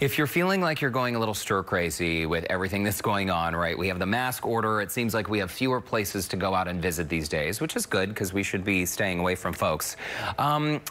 If you're feeling like you're going a little stir crazy with everything that's going on, right, we have the mask order. It seems like we have fewer places to go out and visit these days, which is good because we should be staying away from folks.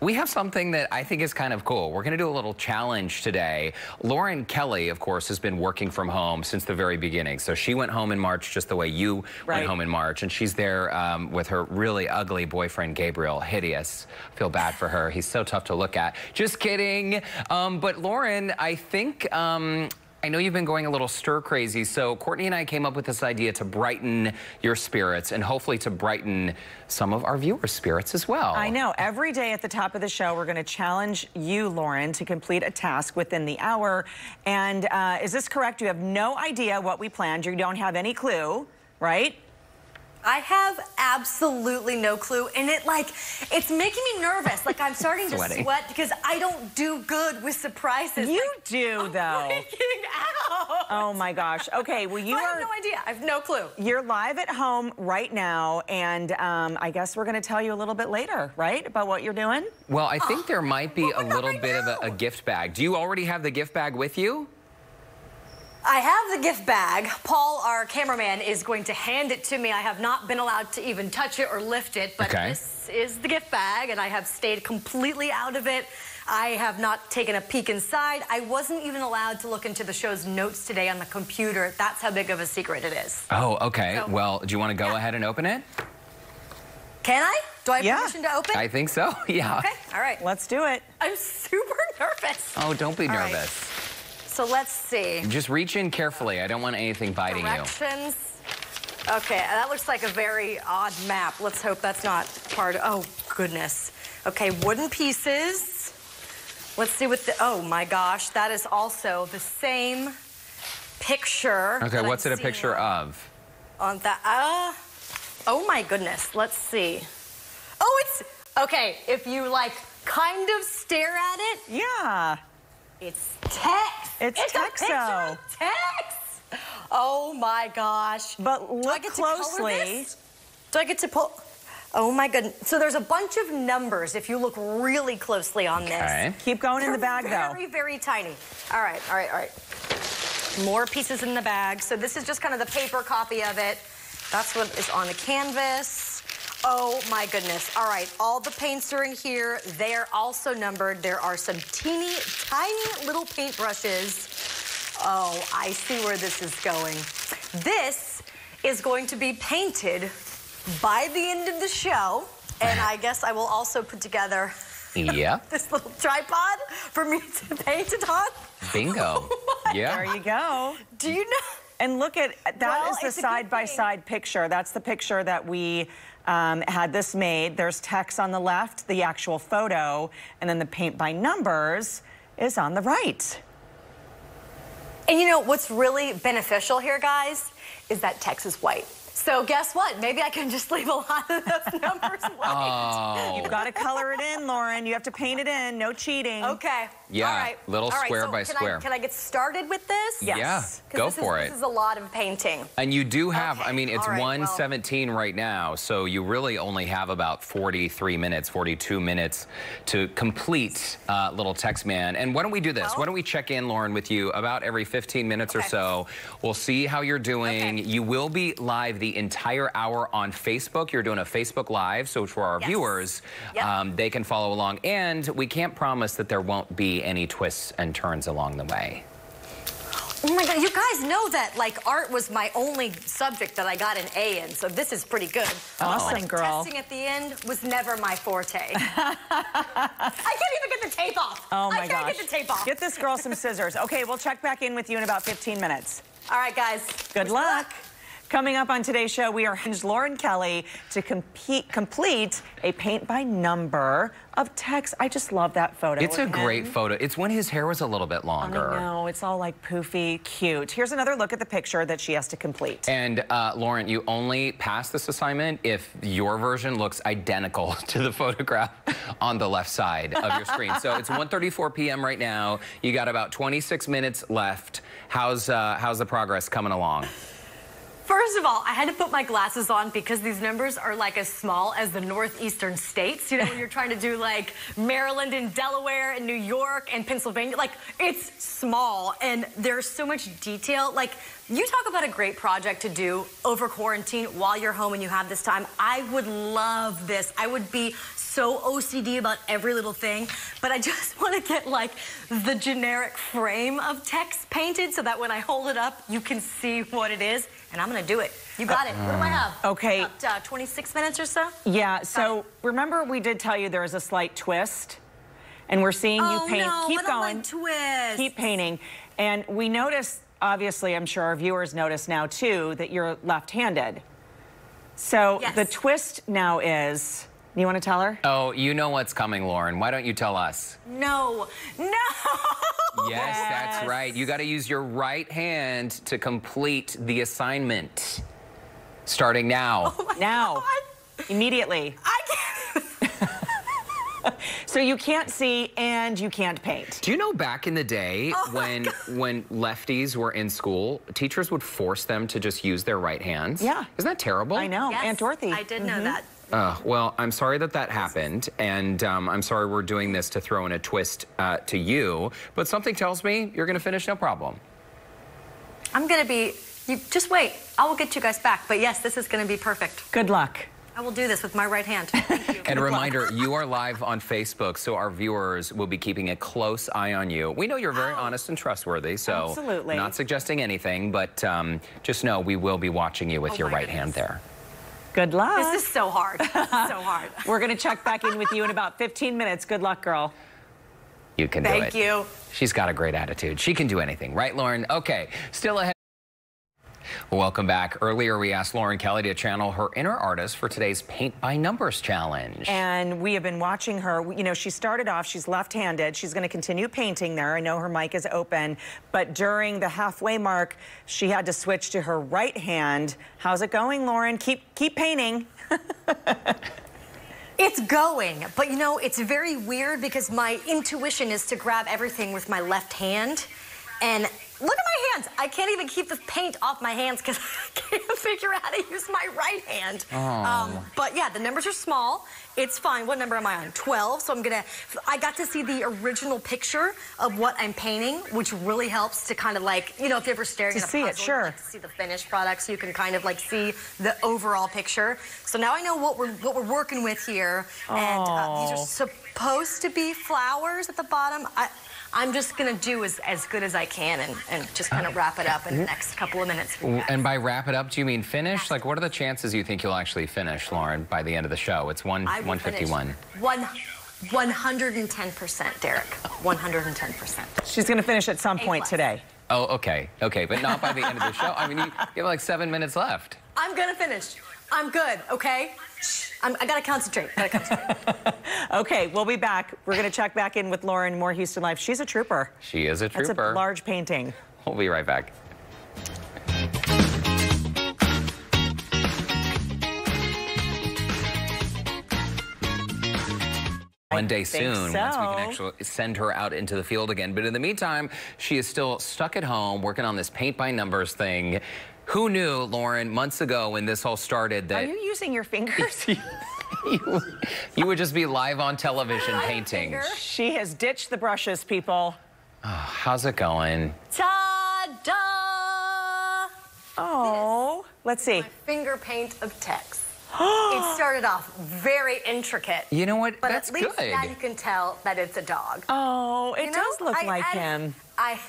We have something that I think is kind of cool. We're going to do a little challenge today. Lauren Kelly, of course, has been working from home since the very beginning. So she went home in March just the way you went home in March. And she's there with her really ugly boyfriend, Gabriel. Hideous. Feel bad for her. He's so tough to look at. Just kidding. But Lauren, I think, I know you've been going a little stir crazy, so Courtney and I came up with this idea to brighten your spirits and hopefully to brighten some of our viewers' spirits as well. I know. Every day at the top of the show, we're going to challenge you, Lauren, to complete a task within the hour. And is this correct? You have no idea what we planned. You don't have any clue, right? I have absolutely no clue, and it's making me nervous. Like, I'm starting to sweat because I don't do good with surprises. You like, do, I'm though. Out. Oh, my gosh. Okay, well, you I have no idea. I have no clue. You're live at home right now, and I guess we're going to tell you a little bit later, right, about what you're doing? Well, I think there might be a little bit of a gift bag. Do you already have the gift bag with you? I have the gift bag. Paul, our cameraman, is going to hand it to me. I have not been allowed to even touch it or lift it, but this is the gift bag, and I have stayed completely out of it. I have not taken a peek inside. I wasn't even allowed to look into the show's notes today on the computer. That's how big of a secret it is. Oh, okay. So, well, do you want to go ahead and open it? Can I? Do I have permission to open? I think so, yeah. Okay, all right. Let's do it. I'm super nervous. Oh, don't be nervous. Right. So let's see. Just reach in carefully. I don't want anything biting you. Okay, that looks like a very odd map. Let's hope that's not part of... Oh, goodness. Okay, wooden pieces. Let's see what the... Oh, my gosh. That is also the same picture. Okay, what's it a picture of? On that... oh, my goodness. Let's see. Oh, it's... Okay, if you, like, kind of stare at it... Yeah. It's Tex. It's Tex. Tex. Oh my gosh! But look closely. Do I get to pull? Oh my goodness! So there's a bunch of numbers if you look really closely on this. Keep going in the bag though. Very, very tiny. All right, all right, all right. More pieces in the bag. So this is just kind of the paper copy of it. That's what is on the canvas. Oh, my goodness. All right, all the paints are in here. They are also numbered. There are some teeny, tiny little paintbrushes. Oh, I see where this is going. This is going to be painted by the end of the show, and I guess I will also put together this little tripod for me to paint it on. Bingo. There you go. Do you know? And look at, that is the side-by-side picture. That's the picture that we... had this made. There's Tex on the left, the actual photo, and then the paint by numbers is on the right. And you know, what's really beneficial here, guys, is that Tex is white. So guess what? Maybe I can just leave a lot of those numbers white. Oh. You've got to color it in, Lauren. You have to paint it in. No cheating. Okay. Yeah, all right. Little square by square. Can I get started with this? Yes. Yeah, go for it. This is a lot of painting. And you do have, I mean, it's 1:17 right now, so you really only have about 43 minutes, 42 minutes to complete Little Tex Man. And why don't we do this? Why don't we check in, Lauren, with you about every 15 minutes or so. We'll see how you're doing. You will be live the entire hour on Facebook. You're doing a Facebook Live, so for our viewers, they can follow along. And we can't promise that there won't be any twists and turns along the way. Oh my God, you guys know that like art was my only subject that I got an A in, so this is pretty good. Awesome, girl. Testing at the end was never my forte. I can't even get the tape off. Oh my gosh. I can't get the tape off. Get this girl some scissors. Okay, we'll check back in with you in about 15 minutes. All right, guys. Good luck. Coming up on today's show, we are Lauren Kelly to complete a paint-by-number of Tex. I just love that photo. It's a great photo. It's when his hair was a little bit longer. I know. It's all like poofy, cute. Here's another look at the picture that she has to complete. And, Lauren, you only pass this assignment if your version looks identical to the photograph on the left side of your screen. So it's 1:34 p.m. right now. You got about 26 minutes left. How's the progress coming along? First of all, I had to put my glasses on because these numbers are like as small as the northeastern states. You know, when you're trying to do like Maryland and Delaware and New York and Pennsylvania, like it's small and there's so much detail. Like you talk about a great project to do over quarantine while you're home and you have this time. I would love this. I would be so OCD about every little thing, but I just want to get like the generic frame of Tex painted so that when I hold it up, you can see what it is. And I'm gonna do it. You got it. What do I have? Okay. About 26 minutes or so? Yeah, so remember we did tell you there was a slight twist, and we're seeing you paint. No, keep going. Twist. Keep painting. And we noticed, obviously, I'm sure our viewers notice now too, that you're left-handed. So yes. The twist now is, you wanna tell her? Oh, you know what's coming, Lauren. Why don't you tell us? No, no! Yes, that's right. You got to use your right hand to complete the assignment. Starting now. Oh now. God. Immediately. I can't. So you can't see and you can't paint. Do you know back in the day when lefties were in school, teachers would force them to just use their right hands? Yeah. Isn't that terrible? I know. Yes, Aunt Dorothy. I did know that. Well, I'm sorry that that happened, and I'm sorry we're doing this to throw in a twist to you, but something tells me you're gonna finish no problem. I'm gonna be, you just wait, I will get you guys back, but yes, this is gonna be perfect. Good luck. I will do this with my right hand. Thank you. And a reminder, you are live on Facebook, so our viewers will be keeping a close eye on you. We know you're very honest and trustworthy, so absolutely. Not suggesting anything, but just know we will be watching you with your right hand there. Good luck. This is so hard. This is so hard. We're going to check back in with you in about 15 minutes. Good luck, girl. You can do it. Thank you. She's got a great attitude. She can do anything. Right, Lauren? Okay. Still ahead. Welcome back. Earlier, we asked Lauren Kelly to channel her inner artist for today's Paint by Numbers Challenge. And we have been watching her. You know, she started off, she's left-handed. She's going to continue painting there. I know her mic is open. But during the halfway mark, she had to switch to her right hand. How's it going, Lauren? Keep painting. It's going, but, you know, it's very weird because my intuition is to grab everything with my left hand. And look at my hands. I can't even keep the paint off my hands because I can't figure out how to use my right hand. Oh. But yeah, the numbers are small. It's fine. What number am I on? 12. So I got to see the original picture of what I'm painting, which really helps to kind of like, you know, if you're ever staring at a puzzle, you like to see the finished product so you can kind of like see the overall picture. So now I know what we're working with here. Oh. And these are supposed to be flowers at the bottom. I'm just going to do as good as I can and just kind of wrap it up in the next couple of minutes. And by wrap it up, do you mean finish? Like, what are the chances you think you'll actually finish, Lauren, by the end of the show? It's 151. 110%, Derek. 110%. She's going to finish at some point today. Oh, okay. Okay, but not by the end of the show. I mean, you have like 7 minutes left. I'm going to finish. I'm good, okay? I gotta concentrate. Okay, we'll be back. We're gonna check back in with Lauren, more Houston Life. She's a trooper. She is a trooper. That's a large painting. We'll be right back. One day soon, once we can actually send her out into the field again. But in the meantime, she is still stuck at home working on this paint by numbers thing. Who knew, Lauren, months ago when this all started that... Are you using your fingers? you would just be live on television painting. She has ditched the brushes, people. Oh, how's it going? Ta-da! Oh, let's see. My finger paint of Tex. It started off very intricate. You know what? But that's good. But at least now you can tell that it's a dog. Oh, it does look like him. I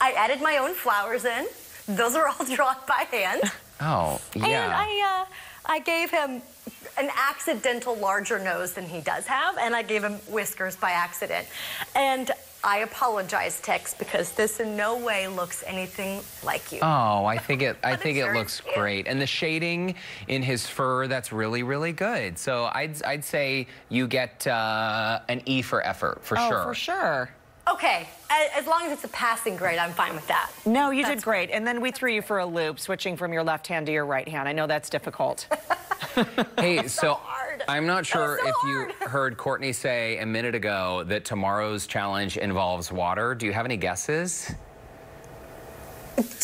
added my own flowers in. Those are all drawn by hand. Oh, yeah. And I gave him an accidental larger nose than he does have, and I gave him whiskers by accident. And I apologize, Tex, because this in no way looks anything like you. Oh, I think it looks great. And the shading in his fur, that's really, really good. So I'd say you get an E for effort, for sure. Oh, for sure. Okay, as long as it's a passing grade, I'm fine with that. No, you did great. And then we threw you for a loop, switching from your left hand to your right hand. I know that's difficult. Hey, so I'm not sure if you heard Courtney say a minute ago that tomorrow's challenge involves water. Do you have any guesses?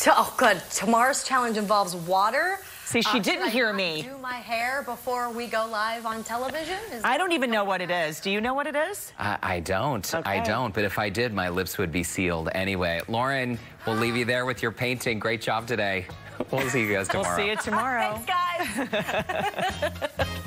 Oh, good. Tomorrow's challenge involves water. See, she didn't hear me. Do my hair before we go live on television? I don't even know what it is. Do you know what it is? I don't. Okay. I don't. But if I did, my lips would be sealed anyway. Lauren, we'll leave you there with your painting. Great job today. We'll see you guys tomorrow. We'll see you tomorrow. Thanks, guys.